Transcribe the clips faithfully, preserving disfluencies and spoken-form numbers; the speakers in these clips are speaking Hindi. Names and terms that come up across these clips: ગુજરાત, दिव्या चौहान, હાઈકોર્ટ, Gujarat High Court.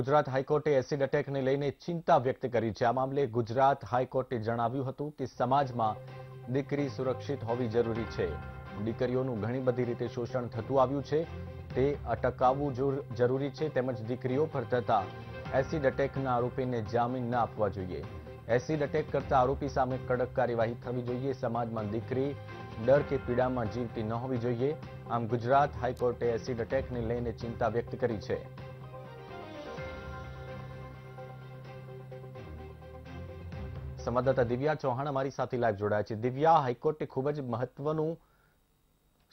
गुजरात हाईकोर्टे एसिड अटैकने लईने चिंता व्यक्त करी छे। आ मामले गुजरात हाईकोर्टे जणाव्युं हतुं के समाजमां दीकरी सुरक्षित होवी जरूरी छे। दीकरीओनुं घणी बधी रीते शोषण थतुं आव्युं छे ते अटकाववुं जरूरी छे। तेमज दीकरीओ पर थता एसिड अटैकना आरोपीने जामीन न आपवा जोईए। एसिड अटैक करता आरोपी सामे कड़क कार्यवाही थवी जोईए। समाजमां दीकरी डर के पीड़ामां जीवती न होवी जोईए। आम गुजरात हाईकोर्टे एसिड अटैकने लईने चिंता व्यक्त करी छे। संवाददाता दिव्या चौहान अमारी साथी लाइव जोड़ाया छे। दिव्या, हाईकोर्टे खूब ज महत्वनुं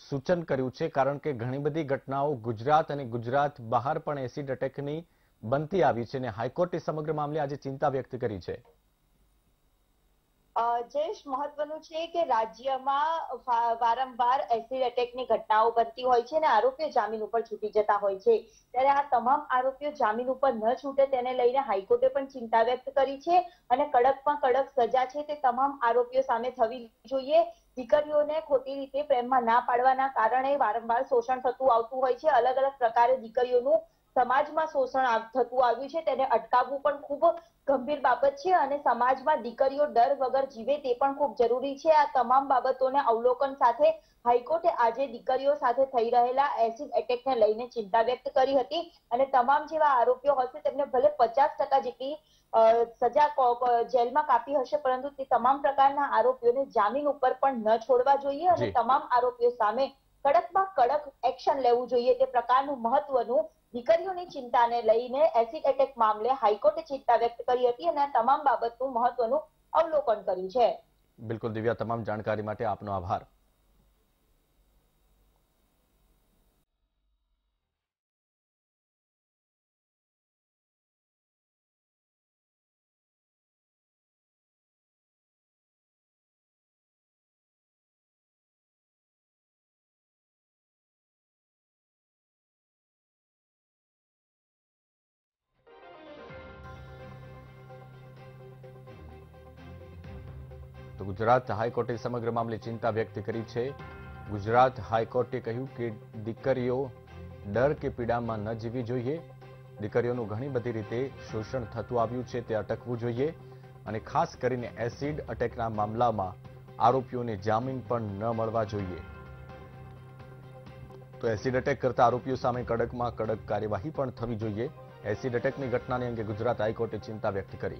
सूचन कर्युं छे कारण के घणी बधी घटनाओं गुजरात अने गुजरात बहार पण एसिड अटैकनी बनती आवी छे ने हाईकोर्टे समग्र मामले आज चिंता व्यक्त करी छे। जेश महत्वनुं छे के राज्यमां वारंवार एसिड अटैकनी घटनाओं बनती होय छे ने आरोपीओ जामीन उपर छूटी जता होय छे। त्यारे आ तमाम आरोपीओ जामीन उपर न छूटे तेने लईने हाईकोर्टे पण चिंता व्यक्त करी छे अने कड़कमां कड़क सजा छे ते तमाम आरोपीओ सामे थवी जोईए। दीकरीओने खोटी रीते प्रेममां ना पाडवाना कारणे वारंवार शोषण थतुं आवतुं होय छे। अलग अलग प्रकारे दीकरीओनुं समाजमां शोषण थतुं आव्युं छे तेने अटकाववुं पण खूब गंभीर बाबत छे अने समाजमां दीकरीओ डर वगर जीवे ते पण खूब जरूरी छे। आ तमाम बाबतोने अवलोकन साथे हाईकोर्टे आजे दीकरीओ साथे थई रहेला एसिड एटेकने लईने चिंता व्यक्त करी हती अने तमाम जेवा आरोपीओ हशे तेमने भले पचास टका जेटली सजा जेलमां कापी हशे परंतु ते तमाम प्रकारना आरोपीओने जामीन उपर पण न छोडवा जोईए अने तमाम आरोपीओ सामे कड़कमां कड़क एक्शन लेवुं जोईए। ते प्रकारनुं महत्वनुं दीकरीओनी चिंताने लईने एसिड एटेक मामले हाईकोर्टे चिंता व्यक्त करी हती अने तमाम बाबतनुं महत्वनुं अवलोकन कर्युं छे। बिल्कुल दिव्या, तमाम जाणकारी माटे आपनो आभार। तो गुजरात हाईकोर्टे समग्र मामले चिंता व्यक्त करी छे। गुजरात हाईकोर्टे कह्युं के दीकरीओ डर के पीड़ामां न जीवी जोईए। दीकरीओनुं घणी बधी रीते शोषण थतुं आव्युं छे ते अटकवुं जोईए अने खास करीने एसिड अटैकना मामलामां आरोपीओने जामीन पण न मळवा जोईए। तो एसिड अटैक करता आरोपीओ सामे कड़कमां कड़क कार्यवाही पण थवी जोईए। एसिड अटैकनी घटनाने अंगे गुजरात हाईकोर्टे चिंता व्यक्त करी।